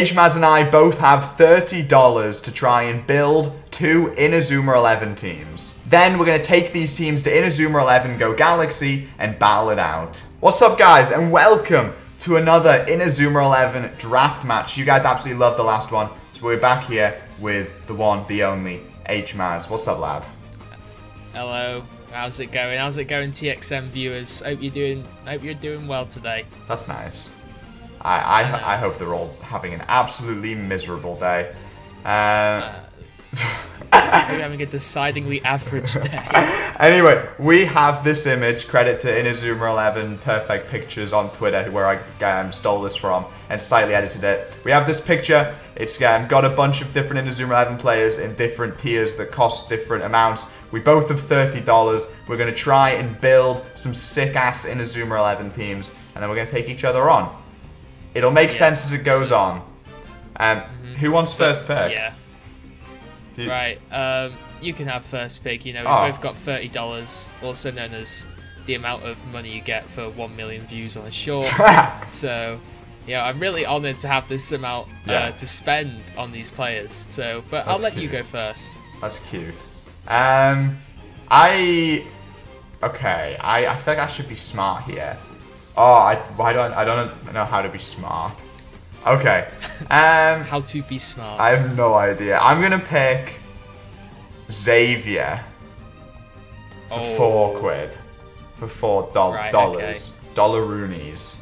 HMaz and I both have $30 to try and build two Inazuma 11 teams. Then we're going to take these teams to Inazuma 11 Go Galaxy and battle it out. What's up, guys, and welcome to another Inazuma 11 draft match. You guys absolutely loved the last one, so we're back here with the one, the only, HMaz. What's up, lad? Hello. How's it going? How's it going, TXM viewers? Hope you're doing well today. That's nice. I hope they're all having an absolutely miserable day. We're having a decidedly average day. Anyway, we have this image. Credit to Inazuma 11 Perfect Pictures on Twitter, where I stole this from and slightly edited it. We have this picture. It's got a bunch of different Inazuma 11 players in different tiers that cost different amounts. We both have $30. We're going to try and build some sick-ass Inazuma 11 teams, and then we're going to take each other on. It'll make sense as it goes on. Who wants first pick? Yeah. Right, you can have first pick, you know, we've both got $30, also known as the amount of money you get for 1 million views on a short. So, yeah, I'm really honoured to have this amount to spend on these players. So, but I'll let you go first. That's cute. I feel like I should be smart here. I don't know how to be smart. Okay. How to be smart. I have no idea. I'm going to pick Xavier for £4. For $4. Right, okay. Dollaroonies.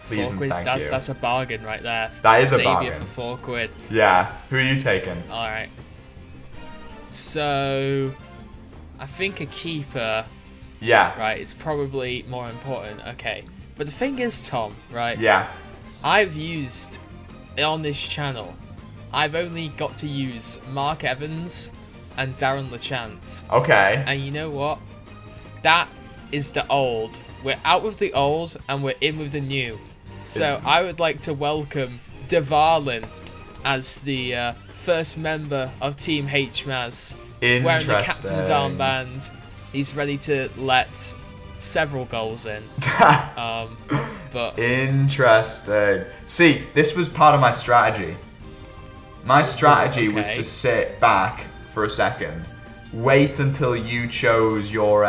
Please and thank you. That's a bargain right there. That is a bargain. Xavier for £4. Yeah. Who are you taking? All right. So, I think a keeper... Yeah. Right, it's probably more important. Okay. But the thing is, Tom, right? Yeah. I've used, on this channel, I've only got to use Mark Evans and Darren LaChance. Okay. And you know what? That is the old. We're out with the old and we're in with the new. So I would like to welcome Dvalin as the first member of Team HMaz. Interesting. Wearing the captain's armband. He's ready to let several goals in. But interesting. See, this was part of my strategy. My strategy was to sit back for a second, wait until you chose your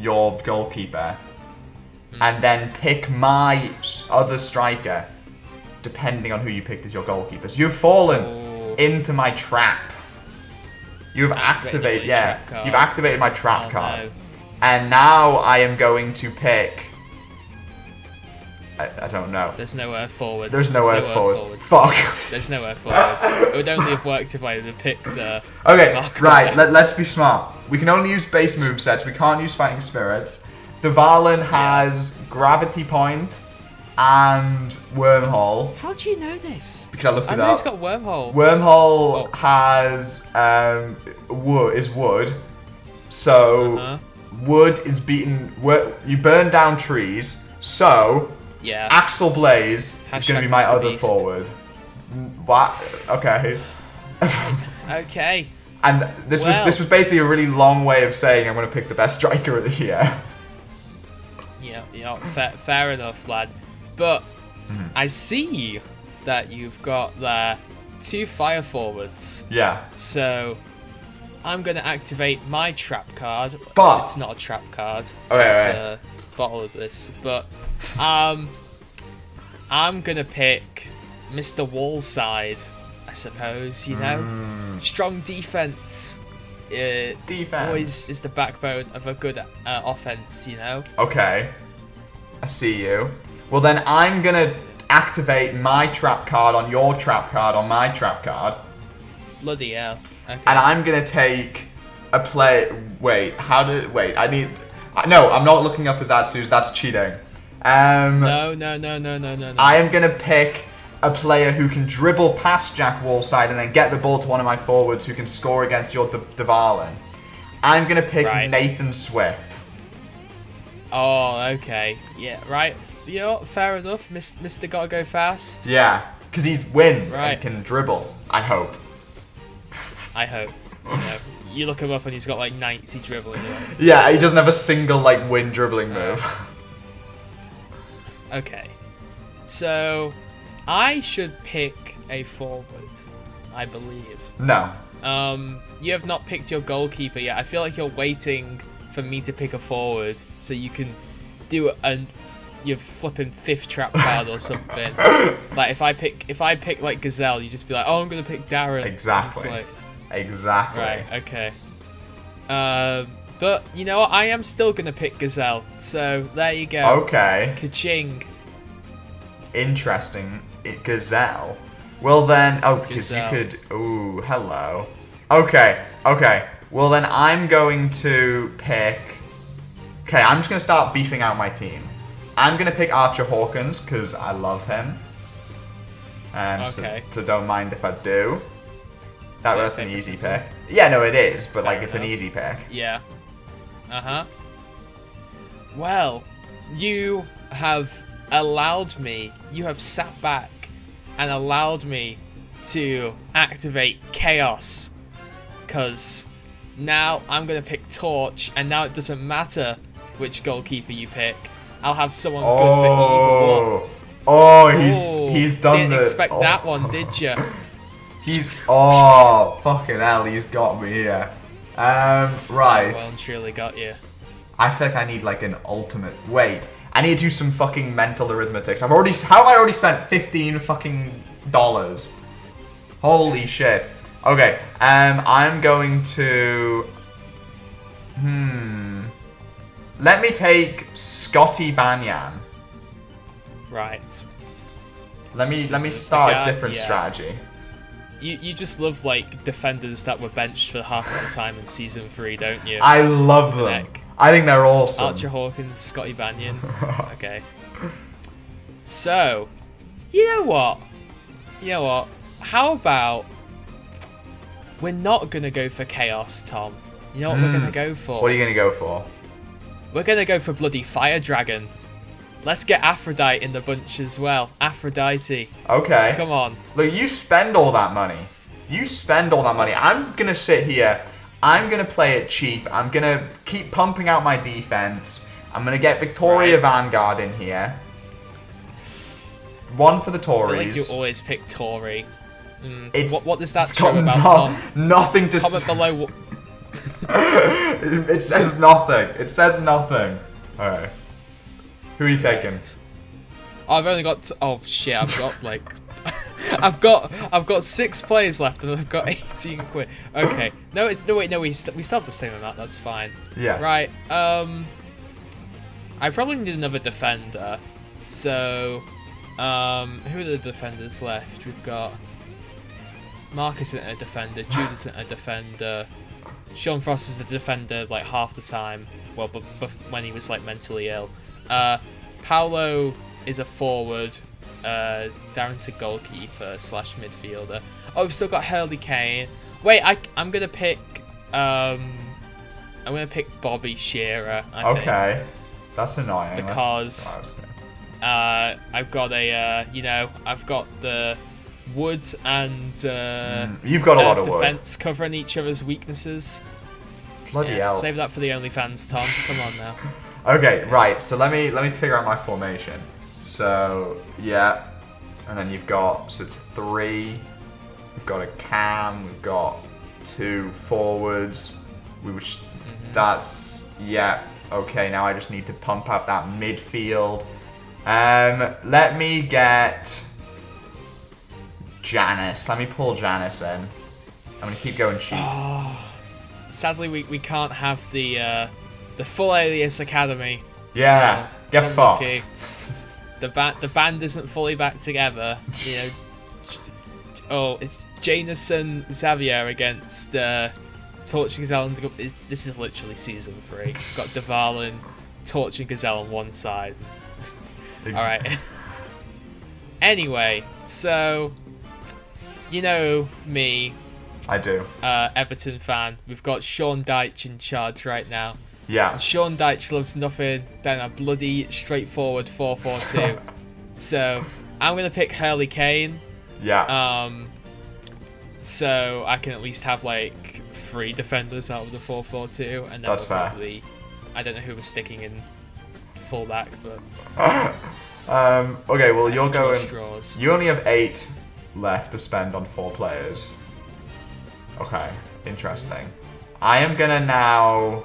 goalkeeper, and then pick my other striker, depending on who you picked as your goalkeeper. So you've fallen into my trap. You've activated, you've activated my trap card. No. And now I am going to pick... I don't know. There's nowhere forwards. Fuck. There's nowhere forwards. It would only have worked if I had picked... okay, Mark right. Let's be smart. We can only use base movesets. We can't use fighting spirits. Dvalin has Gravity Point and Wormhole. How do you know this? Because I looked it up. I know he's got Wormhole. Wormhole has wood. So wood is beaten. You burn down trees. So Axel Blaze is going to be my other forward. What? Okay. Okay. And this was basically a really long way of saying I'm going to pick the best striker of the year. Yeah, fair enough, lad. But I see that you've got there two fire forwards. Yeah. So I'm going to activate my trap card. But it's not a trap card. Okay, it's a bottle of this. But I'm going to pick Mr. Wallside, I suppose, you know. Strong defense. Defense always is the backbone of a good offense, you know. Okay. I see you. Well, then I'm going to activate my trap card on your trap card on my trap card. Bloody hell. Okay. And I'm going to take a play... Wait, I need... No, I'm not looking up his Atsus. That's cheating. No. I am going to pick a player who can dribble past Jack Wallside and then get the ball to one of my forwards who can score against your Dvalin. I'm going to pick Nathan Swift. Oh, okay. Yeah, right. You know, fair enough. Mister gotta go fast. Yeah, because he's win and can dribble. I hope. I hope. You know, you look him up and he's got like 90 dribbling. Yeah, he doesn't have a single like win dribbling move. Okay, so I should pick a forward, I believe. No. You have not picked your goalkeeper yet. I feel like you're waiting for me to pick a forward so you can do your flipping fifth trap card or something. Like if I pick like Gazelle, you just be like, oh, I'm gonna pick Darren. Exactly. Like, exactly. Right. Okay. But you know what? I am still gonna pick Gazelle. So there you go. Okay. Ka-ching. Interesting. Gazelle. Well then, oh, because you could. Ooh, hello. Okay, okay. Well then, I'm going to pick. Okay, I'm just gonna start beefing out my team. I'm gonna pick Archer Hawkins because I love him. Okay. So don't mind if I do. That's an easy pick. Yeah, no, it is, but like it's an easy pick. Yeah. Uh huh. Well, you have allowed me. You have sat back and allowed me to activate chaos, because now I'm going to pick Torch, and now it doesn't matter which goalkeeper you pick. I'll have someone good for either one. Oh, he's done that. Didn't expect that one, did you? Oh, fucking hell, he's got me here. Right. Well and truly got you. I think I need like an ultimate, wait. I need to do some fucking mental arithmetics. How have I already spent $15 fucking? Holy shit. Okay, I'm going to, let me take Scotty Banyan. Right. Let me start a different strategy. You just love like defenders that were benched for half the time in season 3, don't you? I love them. I think they're awesome. Archer Hawkins, Scotty Banyan. Okay. So, you know what? How about we're not going to go for chaos, Tom. You know what we're going to go for? What are you going to go for? We're going to go for bloody Fire Dragon. Let's get Aphrodite in the bunch as well. Aphrodite. Okay. Come on. Look, you spend all that money. I'm going to sit here. I'm going to play it cheap. I'm going to keep pumping out my defense. I'm going to get Victoria Vanguard in here. One for the Tories. I feel like you always pick Tory. What does that show about, Tom? Nothing to say. Comment below. It says nothing. It says nothing. All right. Who are you taking? I've only got... Oh, shit. I've got, like... I've got 6 players left and I've got 18 quid. Okay. No, wait, we still have the same amount, that's fine. Yeah. Right, I probably need another defender. So who are the defenders left? We've got Marcus isn't a defender, Judas isn't a defender, Sean Frost is a defender like half the time. Well, but when he was like mentally ill. Paolo is a forward. Darren's a goalkeeper / midfielder. Oh, we've still got Hurley Kane. Wait, I'm gonna pick. I'm gonna pick Bobby Shearer. I think. That's annoying. Because I've got a I've got the wood and you've got a lot of defense covering each other's weaknesses. Bloody hell! Save that for the OnlyFans, Tom. Come on now. Okay, right. So let me figure out my formation. So, yeah, and then you've got, so it's 3, we've got a cam, we've got 2 forwards, that's, yeah, okay, now I just need to pump up that midfield. Let me get Janice, let me pull Janice in. I'm going to keep going cheap. Oh, sadly, we can't have the full Alias Academy. Yeah, get fucked. The band isn't fully back together, you know. Oh, it's Janison Xavier against Torch and Gazelle. This is literally season 3. Got Dvalin, Torch and Gazelle on one side. All right. Anyway, so you know me. I do. Everton fan. We've got Sean Dyche in charge right now. Yeah. And Sean Dyche loves nothing than a bloody straightforward 4-4-2. So I'm gonna pick Hurley Kane. Yeah. So I can at least have like 3 defenders out of the 4-4-2, and then that's probably fair. I don't know who was sticking in fullback, but Okay, well, you're going... You only have 8 left to spend on 4 players. Okay, interesting. I am gonna now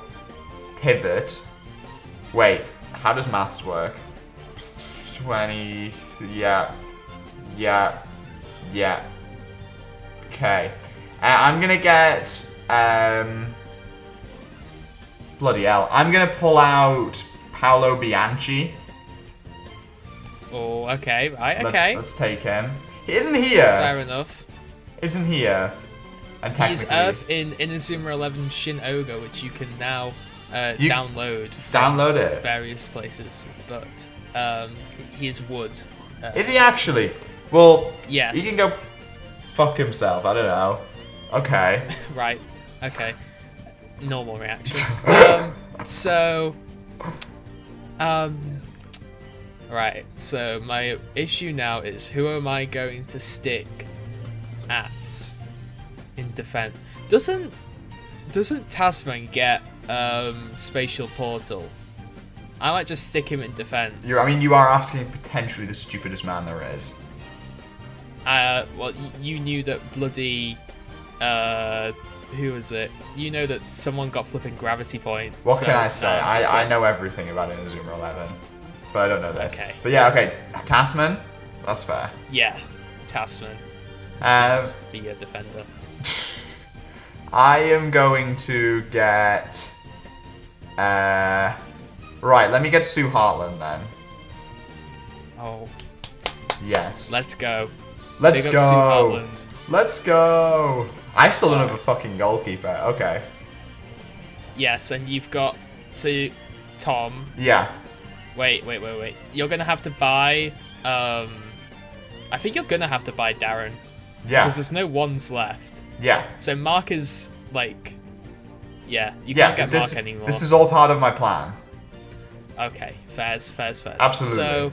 pivot. Wait, how does maths work? 20... Yeah. Okay. I'm gonna get... Bloody hell. I'm gonna pull out Paolo Bianchi. Oh, okay, right, okay. Let's take him. Isn't he Earth? Fair enough. Isn't he Earth? And he's Earth in Inazuma 11 Shin Oga, which you can now download. Download it. Various places, but he is wood. Is he actually? Well, yes. He can go fuck himself. I don't know. Okay. Right. Okay. Normal reaction. Right, so my issue now is who am I going to stick at in defense? Doesn't Tasman get spatial portal? I might just stick him in defense. I mean, you are asking potentially the stupidest man there is. Well, you knew that bloody who was it? You know that someone got flipping gravity point. What can I say? I know everything about Inazuma 11. But I don't know this. Okay. But yeah, okay. Tasman? That's fair. Yeah, Tasman. Just be a defender. I am going to get... right, let me get Sue Hartland then. Oh. Yes. Let's go. Let's go. Sue Hartland. Let's go. I still don't have a fucking goalkeeper. Okay. Yes, and you've got... So, Tom. Yeah. Wait. You're going to have to buy... I think you're going to have to buy Darren. Yeah. Because there's no ones left. Yeah. So Mark is, like... Yeah, you can't get Mark anymore. This is all part of my plan. Okay, fairs. Absolutely. So,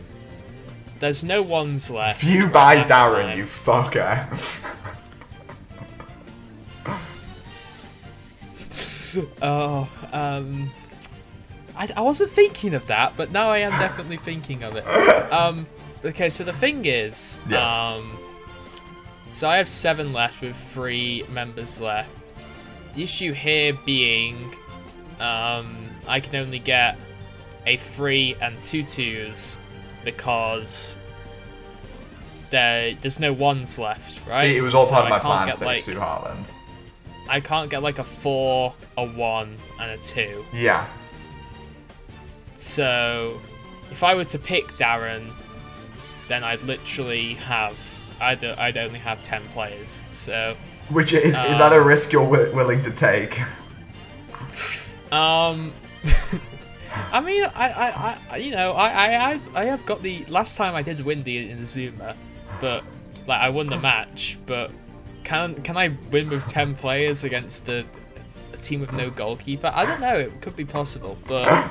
there's no ones left. If you buy Darren, you fucker. I wasn't thinking of that, but now I am definitely thinking of it. Okay, so the thing is, so I have 7 left with 3 members left. The issue here being, I can only get a 3 and 2 2s because there's no 1s left, right? See, it was all part of my plan, so Sue Hartland. I can't get like a 4, a 1, and a 2. Yeah. So, if I were to pick Darren, then I'd literally have... I'd only have 10 players, so... Which is that a risk you're willing to take? I mean, I you know, I have got the... Last time I did win the Inazuma, but... Like, I won the match, but... Can I win with 10 players against a team with no goalkeeper? I don't know, it could be possible, but...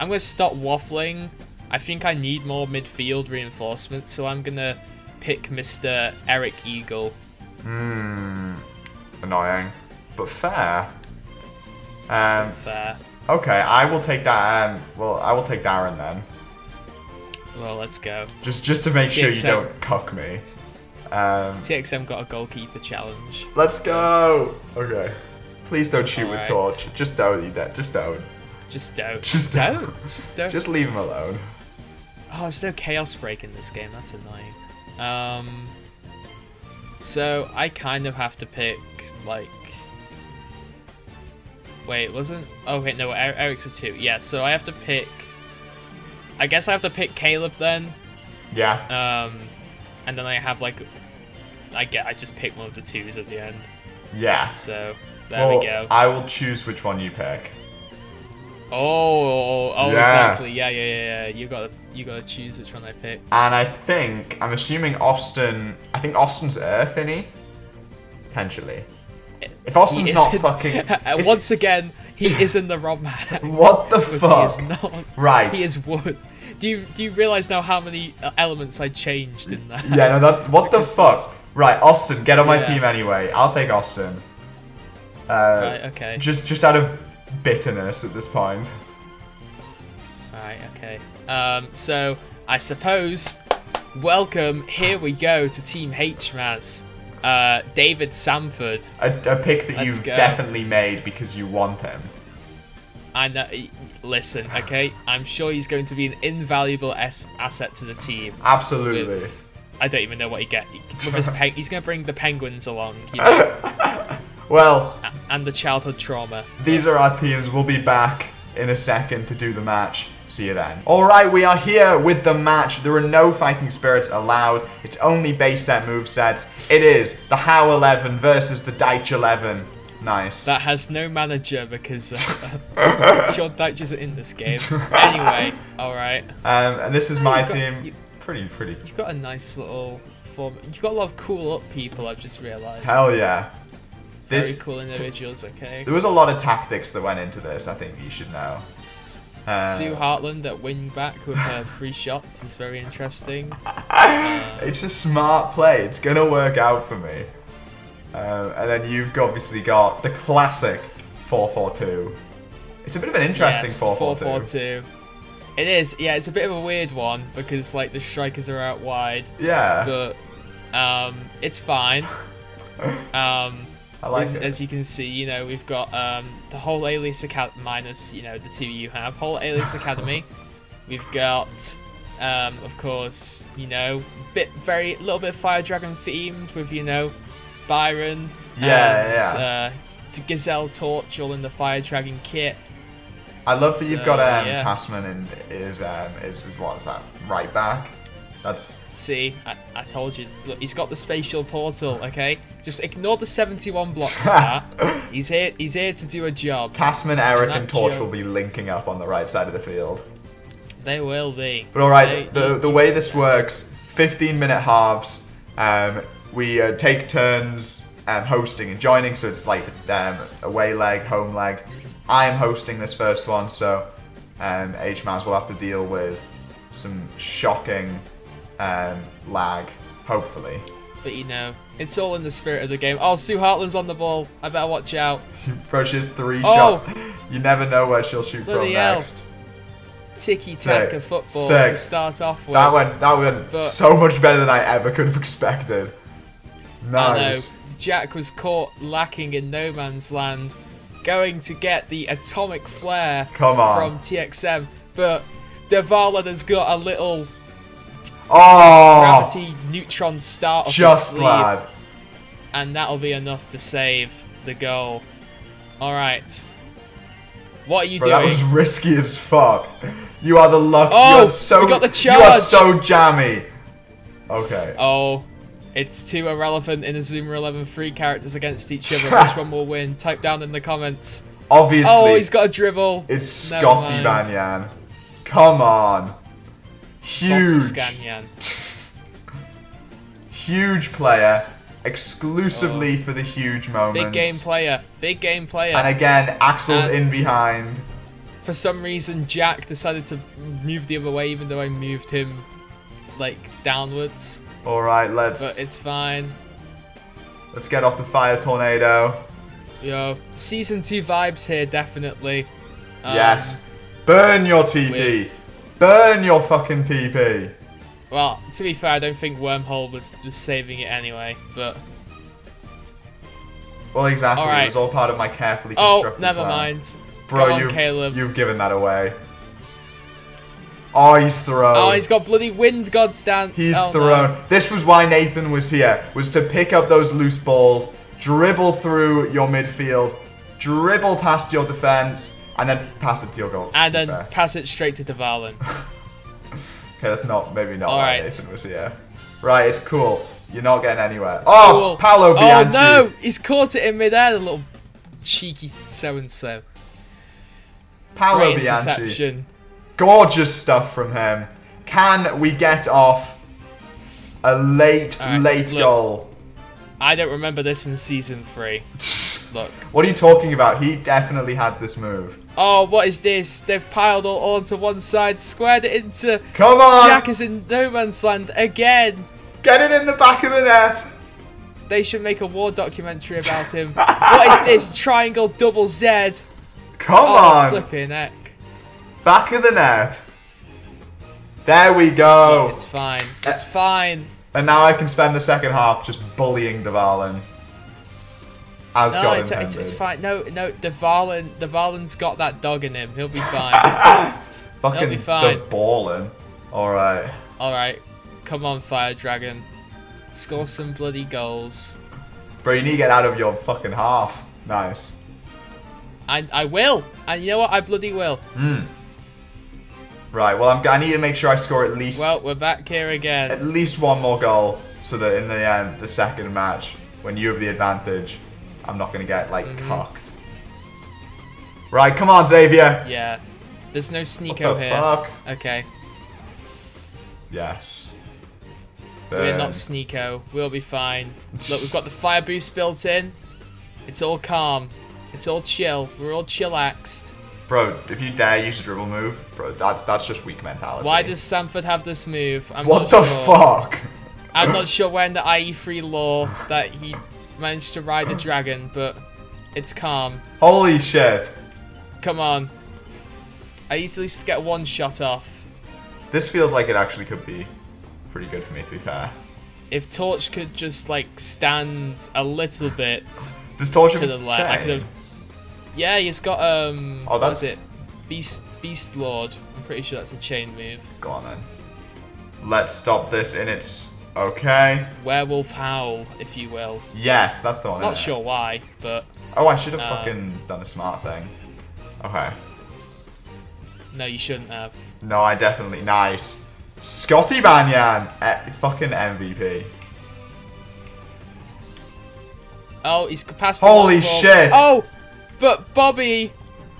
I'm going to stop waffling. I think I need more midfield reinforcements, so I'm going to pick Mr. Eric Eagle. Hmm. Annoying. But fair. Fair. Okay, I will take that. Well, I will take Darren then. Well, let's go. Just to make TXM. Sure you don't cuck me. TXM got a goalkeeper challenge. Let's go. Okay. Please don't shoot with Torch. Just don't. Just don't. Just don't. Just leave him alone. Oh, there's no chaos break in this game. That's annoying. So I kind of have to pick like. Wait, wasn't? Oh wait, no. Eric's a 2. Yeah. So I have to pick. I guess I have to pick Caleb then. Yeah. And then I have like. I just pick one of the 2s at the end. Yeah. So there we go. I will choose which one you pick. Oh yeah. Exactly. Yeah. You gotta choose which one I pick. And I'm assuming Austin. I think Austin's Earth, innit? Potentially. If Austin's not fucking. Once again, he is in the ROM hack. What the fuck? He is not. Right. He is wood. Do you realize now how many elements I changed in that? Yeah. No. That. What the fuck? Right. Austin, get on my team anyway. I'll take Austin. Right. Okay. Just out of. Bitterness at this point. Alright, okay. So I suppose. Welcome, here we go to Team H, Maz. David Samford. A pick that you've definitely made because you want him. I know. Listen, okay, I'm sure he's going to be an invaluable asset to the team. Absolutely. With, I don't even know what he gets. He's going to bring the penguins along. You know? Well. And the childhood trauma. These are our teams. We'll be back in a second to do the match. See you then. Alright, we are here with the match. There are no fighting spirits allowed. It's only base set movesets. It is the Howe 11 versus the Dyche 11. Nice. That has no manager because Sean Dyche isn't in this game. Anyway, alright. And this is my team. Pretty. You've got a nice little form. You've got a lot of cool up people, I've just realised. Hell yeah. Very cool individuals, okay. There was a lot of tactics that went into this, I think you should know. Sue Hartland at wing back with her free shots is very interesting. It's a smart play. It's going to work out for me. And then you've obviously got the classic 4-4-2. It's a bit of an interesting 4-4-2. It is. Yeah, it's a bit of a weird one because like the strikers are out wide. Yeah. But it's fine. I like it. As you can see, you know, we've got the whole Alias Academy, minus, you know, the two you have, whole Alias Academy. We've got, of course, you know, little bit Fire Dragon themed with, you know, Byron. Yeah, and, Gazelle, Torch, all in the Fire Dragon kit. I love that you've got Tasman and is what's that, right back. That's... See, I told you. Look, he's got the spatial portal, okay? Just ignore the 71 blocks stat. He's here to do a job. Tasman, Eric, and Torch will be linking up on the right side of the field. They will be. But alright, the way this works, 15-minute halves. We take turns hosting and joining, so it's like away leg, home leg. I am hosting this first one, so HMAS will have to deal with some shocking... lag, hopefully. But you know, it's all in the spirit of the game. Oh, Sue Hartland's on the ball. I better watch out. She approaches three shots. You never know where she'll shoot from next. Ticky-taka football to start off with. That went so much better than I ever could have expected. Nice. I know. Jack was caught lacking in no man's land, going to get the atomic flare from TXM, but Dvalin has got a little... Oh! Gravity neutron start off his sleeve. Lad. And that'll be enough to save the goal. Alright. What are you doing? That was risky as fuck. You are the luck. Oh! You got the charge! You are so jammy! Okay. Oh. It's two irrelevant Inazuma 11 free characters against each other. Which one will win? Type down in the comments. Obviously. Oh, he's got a dribble. It's Scotty Banyan. Come on. Huge player, exclusively for the huge moments. Big game player. And again, Axel's in behind. For some reason, Jack decided to move the other way, even though I moved him, like, downwards. Alright, but it's fine. Let's get off the fire tornado. Yo, Season 2 vibes here, definitely. Yes. Burn your TV. Burn your fucking TP! Well, to be fair, I don't think Wormhole was saving it anyway, but... Well, exactly. All right. It was all part of my carefully constructed plan. Never mind. Bro, come on, Caleb. You've given that away. Oh, he's thrown. Oh, he's got bloody wind god stance. He's thrown. No. This was why Nathan was here, was to pick up those loose balls, dribble through your midfield, dribble past your defense, and then pass it to your goal. And then pass it straight to Dvalin. Okay, that's not, maybe not right. Nathan was here. Right, it's cool. You're not getting anywhere. It's cool. Paolo Bianchi. Oh, no! He's caught it in midair, the little cheeky so-and-so. Paolo Bianchi. Gorgeous stuff from him. Can we get off a late goal? I don't remember this in Season 3. Look. What are you talking about? He definitely had this move. Oh, what is this? They've piled all onto one side, squared it into... Come on! Jack is in no man's land again! Get it in the back of the net! They should make a war documentary about him. What is this? Triangle double Z! Come on! Flipping heck. Back of the net. There we go. It's fine. It's fine. And now I can spend the second half just bullying Dvalin. As no, God intended. It's fine. No, Dvalin's got that dog in him. He'll be fine. Fucking Dvalin. Alright. Alright. Come on, Fire Dragon. Score some bloody goals. Bro, you need to get out of your fucking half. Nice. I will. And you know what? I bloody will. Mm. Right, well, I need to make sure I score at least... Well, we're back here again. At least one more goal, so that in the end, the second match, when you have the advantage, I'm not going to get, like, cocked. Right, come on, Xavier. Yeah. There's no sneak over here. What the fuck? Okay. Yes. Damn. We're not sneako. We'll be fine. Look, we've got the fire boost built in. It's all calm. It's all chill. We're all chillaxed. Bro, if you dare use a dribble move, bro, that's just weak mentality. Why does Samford have this move? What the fuck? I'm not sure when the IE3 lore that he managed to ride the dragon, but it's calm. Holy shit. Come on. I easily get one shot off. This feels like it actually could be pretty good for me, to be fair. If Torch could just, like, stand a little bit does Torch to the left, I could have... Yeah, he's got oh, that's it, Beast Lord. I'm pretty sure that's a chain move. Go on then. Let's stop this in its okay. Werewolf howl, if you will. Yes, that's the one. Not sure why, but oh, I should have fucking done a smart thing. Okay. No, you shouldn't have. No, I definitely nice. Scotty Banyan, fucking MVP. Oh, he's passed. Holy shit! Oh. But Bobby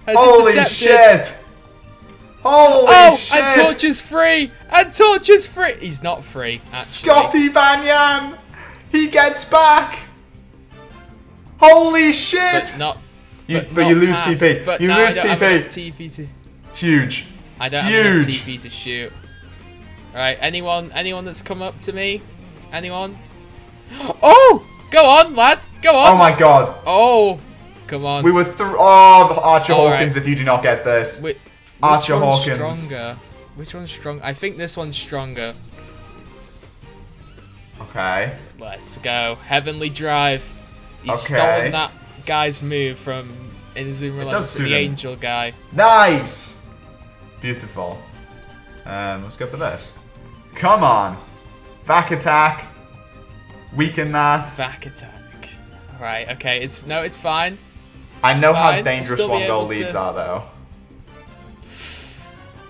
has intercepted. Holy shit! And Torch is free! And Torch is free! He's not free, actually. Scotty Banyan! He gets back! Holy shit! But you lose TP. But you lose TP. Huge. I don't have enough TP to shoot. Right, anyone that's come up to me? Anyone? Oh! Go on, lad! Go on! Oh my god. Oh! Come on. We were through. Oh, Archer Hawkins! Right. If you do not get this, Archer Hawkins. Stronger? Which one's stronger? I think this one's stronger. Okay. Let's go. Heavenly Drive. He's stolen that guy's move from Inazuma Eleven, the angel guy. Nice. Beautiful. Let's go for this. Come on. Back attack. Weaken that. Back attack. Right. Okay. It's fine. I know how dangerous one-goal leads are, though.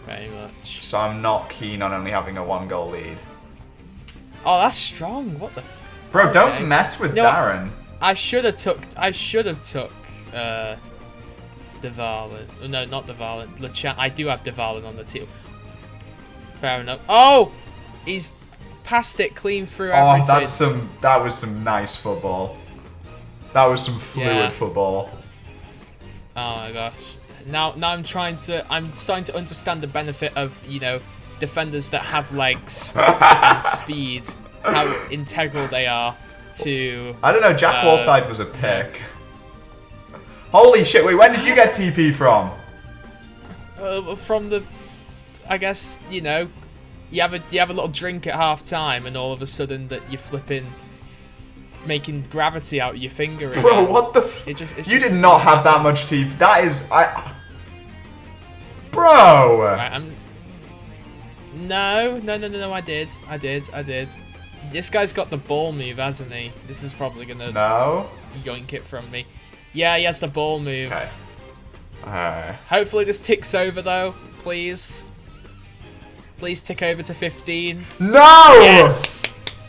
Very much. So I'm not keen on only having a one-goal lead. Oh, that's strong. What the? Bro, don't mess with Darren. I should have took Dvalin. No, not Dvalin. LaChance. I do have Dvalin on the team. Fair enough. Oh, he's passed it clean through. Oh, everything. That was some nice football. That was some fluid football. Oh my gosh! Now I'm starting to understand the benefit of defenders that have legs and speed, how integral they are to. I don't know. Jack Wallside was a pick. Yeah. Holy shit! Wait, when did you get TP from? From the, I guess you have a little drink at half time, and all of a sudden that you're flipping. Making gravity out of your finger. Again. Bro, what the f... You did not have that much teeth. That is... Bro! Right, No, I did. This guy's got the ball move, hasn't he? This is probably going to... No? Yoink it from me. Yeah, he has the ball move. Okay. Hopefully this ticks over, though. Please. Please tick over to 15. No! Yes!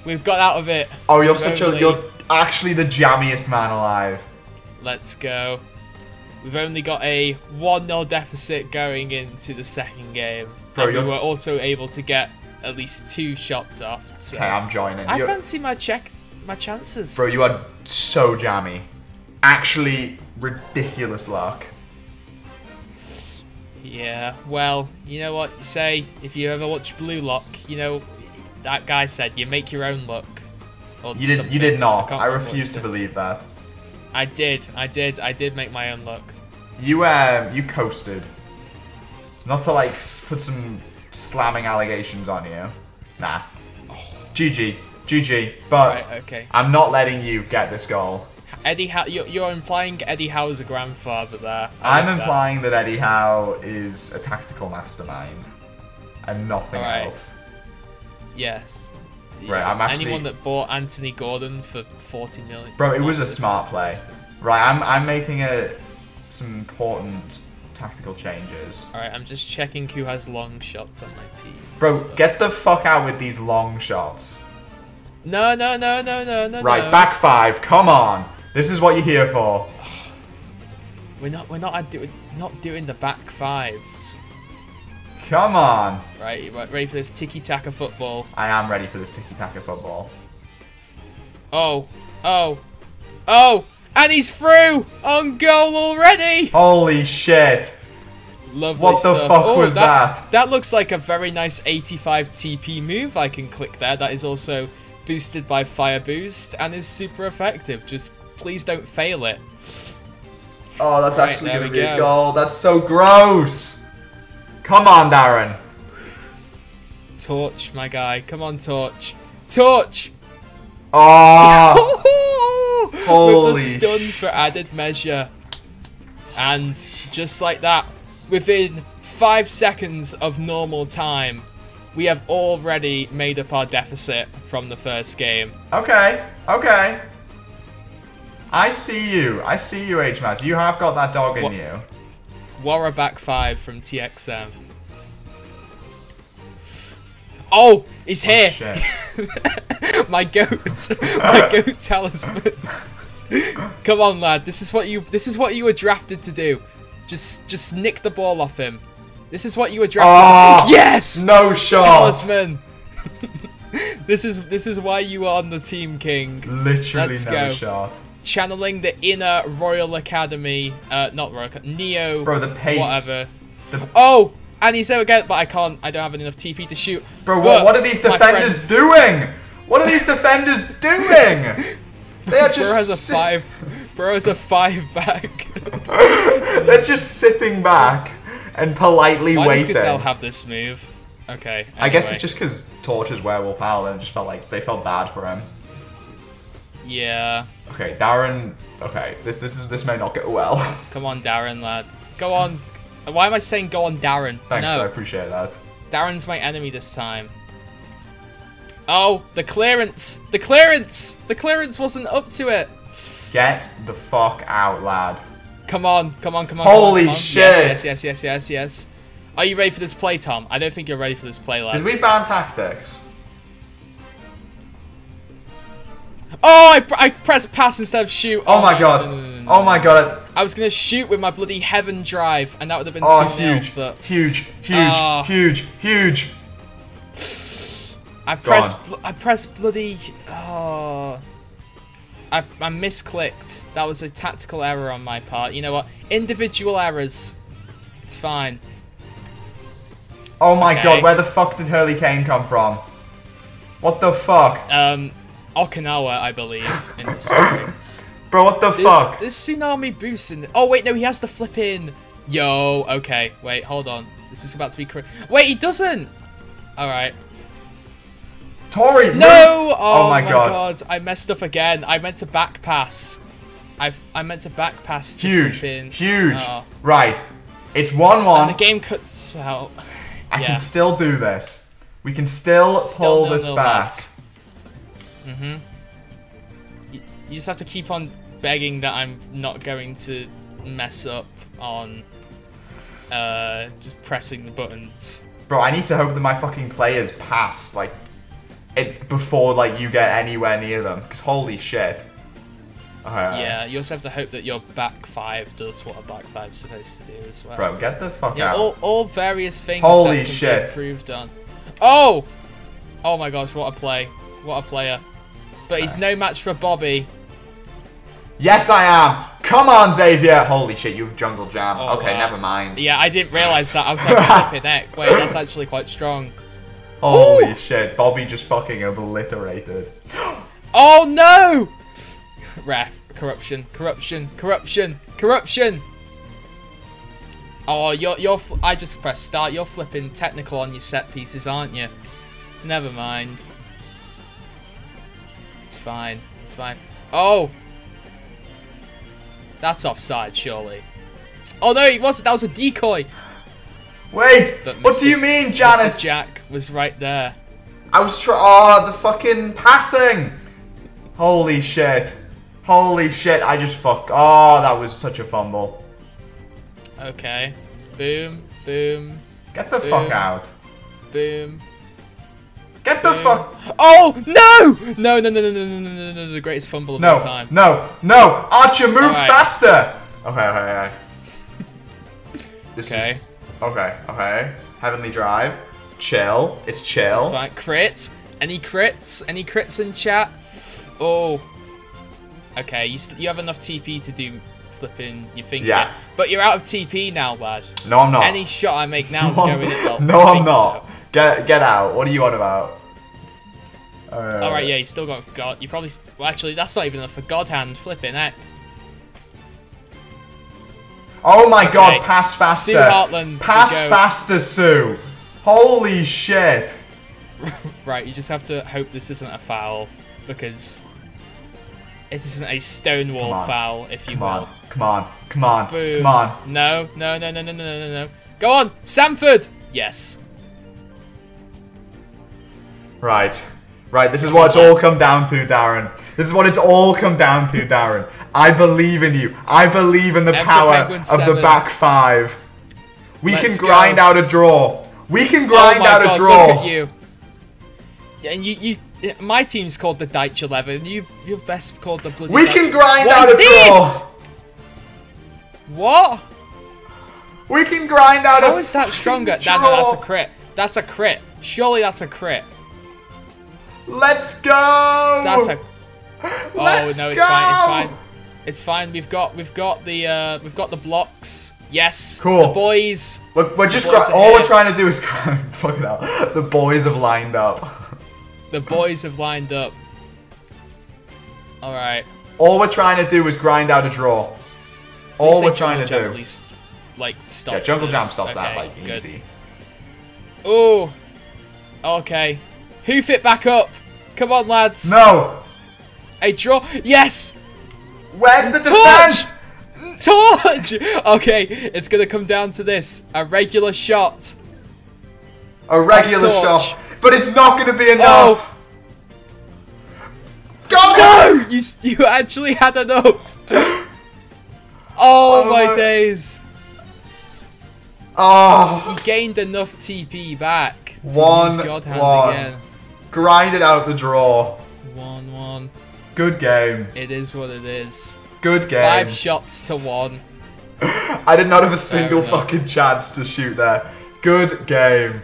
We've got out of it. Oh, you're you're actually the jammiest man alive. Let's go. We've only got a 1-0 deficit going into the second game. Bro, and we were also able to get at least 2 shots off. So okay, I'm joining. I fancy my chances. Bro, you are so jammy. Actually, ridiculous luck. Yeah, well, you know what you say, if you ever watch Blue Lock, that guy said, "You make your own luck." You did not. I refuse to believe that. I did make my own luck. You coasted. Not to like put some slamming allegations on you. Nah. Oh. GG. GG. But right, okay. I'm not letting you get this goal. Eddie Howe, you're implying Eddie Howe is a grandfather there. I'm implying that Eddie Howe is a tactical mastermind and nothing else. Yes. Right, yeah. I'm actually... Anyone that bought Anthony Gordon for 40 million... Bro, it was a smart play. Right, I'm making some important tactical changes. Alright, I'm just checking who has long shots on my team. Bro, so. Get the fuck out with these long shots. No, no, no, no, no, no, right, no. Back five, come on. This is what you're here for. We're not doing the back fives. Come on. Right, you ready for this tiki-taka football? I am ready for this tiki-taka football. Oh, oh, oh, and he's through on goal already. Holy shit. Lovely what the stuff. Fuck oh, was that? That looks like a very nice 85 TP move. I can click there. That is also boosted by Fire Boost and is super effective. Just please don't fail it. Oh, that's right, actually going to be a goal. That's so gross. Come on, Darren. Torch, my guy. Come on, Torch. Torch! Oh! Holy with the stun for added measure. And just like that, within 5 seconds of normal time, we have already made up our deficit from the first game. Okay, okay. I see you. I see you, HMAS. You have got that dog in you. Wara back five from TXM. Oh, he's here. Shit. My goat. My goat talisman. Come on, lad. This is what you were drafted to do. Just nick the ball off him. This is what you were drafted. Oh, yes! No shot! Talisman! This is why you are on the team, King. Literally let's no go. Shot. Channeling the inner Royal Academy. Not Royal Academy. Neo. Bro, the pace. Whatever. The... Oh! And he's there again, but I can't. I don't have enough TP to shoot. Bro, what are these defenders doing? What are these defenders doing? They are just. Bro has a five. Bro has a five back. They're just sitting back. And politely waiting. Why does Gazelle have this move? Okay. Anyway. I guess it's just because Torch is werewolf owl and it just felt like they felt bad for him. Yeah. Okay, Darren. Okay, this may not go well. Come on, Darren, lad. Go on. Why am I saying go on, Darren? Thanks, no. I appreciate that. Darren's my enemy this time. Oh, the clearance! The clearance! The clearance wasn't up to it. Get the fuck out, lad. Come on, come on, come on. Holy come on. Shit. Yes, yes, yes, yes, yes. Are you ready for this play, Tom? I don't think you're ready for this play, lad. Did we ban tactics? Oh, I pressed pass instead of shoot. Oh, my God. No, no, no, no, no. Oh, my God. I was going to shoot with my bloody heaven drive, and that would have been oh, huge, but... huge, huge, huge, huge. I pressed bloody... Oh... I misclicked. That was a tactical error on my part. You know what? Individual errors. It's fine. Oh my God, where the fuck did Hurley Kane come from? What the fuck? Okinawa, I believe. In the bro, what the fuck? There's tsunami boost in... Oh, wait, no, he has the flipping... Yo, okay. Wait, hold on. This is about to be... Wait, he doesn't! Alright. Tori, no! Oh my god. I messed up again. I meant to back pass. I meant to back pass. To huge. Huge. Oh. Right. It's 1-1. And the game cuts out. I can still do this. We can still pull this back. Mhm. You just have to keep on begging that I'm not going to mess up on just pressing the buttons. Bro, I need to hope that my fucking players pass like before like you get anywhere near them, because holy shit. Yeah, you also have to hope that your back five does what a back five's supposed to do as well. Bro, get the fuck out. All various things holy that can shit. Be improved on. Oh! Oh my gosh, what a play. What a player. But he's no match for Bobby. Yes, I am. Come on, Xavier. Holy shit, you've jungle jam. Oh, okay, never mind. Yeah, I didn't realise that. I was like, flipping heck. Wait, that's actually quite strong. Holy ooh. Shit, Bobby just fucking obliterated. Oh no! Ref, corruption, corruption, corruption, corruption. Oh, you're I just pressed start. You're flipping technical on your set pieces, aren't you? Never mind. It's fine. It's fine. Oh! That's offside, surely. Oh, no, he wasn't. That was a decoy. Wait, what do you mean, Janice? Mr. Jack was right there. I was trying. Oh, the fucking passing. Holy shit. Holy shit, I just fucked. Oh, that was such a fumble. Okay. Boom, boom. Get the fuck out. Boom. Get the fuck. Oh, no! No, no, no, no, no, no, no, no, the greatest fumble of all time. No, no, Archer, move faster! Okay, okay, okay. Okay. Okay, okay. Heavenly Drive. Chill. It's chill. Crit. Any crits? Any crits in chat? Oh. Okay, you have enough TP to do flipping your finger. Yeah. But you're out of TP now, lad. No, I'm not. Any shot I make now is going in it. No, I'm not. So. Get out. What are you on about? Alright, yeah, you still got God. You probably... Well, actually, that's not even enough for God hand. Flipping heck. Oh my god, pass faster. Sue Hartland. Pass faster, Sue. Holy shit. Right, you just have to hope this isn't a foul, because this isn't a stonewall foul, if you will. Come on, come on, come on, come on. No, no, no, no, no, no, no, no. Go on, Samford. Yes. Right. Right, this is what it's all come down to, Darren. This is what it's all come down to, Darren. I believe in you. I believe in the power of the back five. We can grind out a draw. We can grind out a draw. Look at you. And you my team's called the Dyche 11. You're best called the bloody. We can grind out a draw. What? We can grind out a draw. How is that stronger? No, no, that's a crit. That's a crit. Surely that's a crit. Let's go. That's a. Oh no, it's fine. It's fine. It's fine. We've got the blocks. Yes. Cool. The boys. We're just all we're trying to do is fuck it out. The boys have lined up. The boys have lined up. All right. All we're trying to do is grind out a draw. All we're trying to do. At least, like stops. Yeah, jungle jam stops that like easy. Oh. Okay. Hoof it back up. Come on, lads. No. A draw. Yes. Where's the defense? Torch! Okay, it's going to come down to this. A regular shot. A regular shot. But it's not going to be enough. Go! No! You actually had enough. Oh, my days. Oh. He gained enough TP back. 1-1. Grinded out the draw. 1-1. Good game. It is what it is. Good game. 5 shots to 1. I did not have a single fucking chance to shoot there. Good game.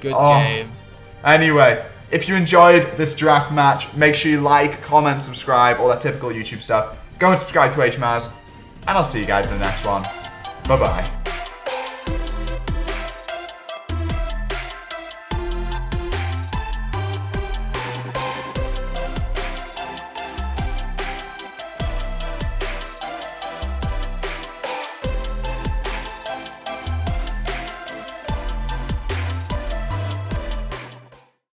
Good game. Anyway, if you enjoyed this draft match, make sure you like, comment, subscribe, all that typical YouTube stuff. Go and subscribe to HMaz, and I'll see you guys in the next one. Bye-bye.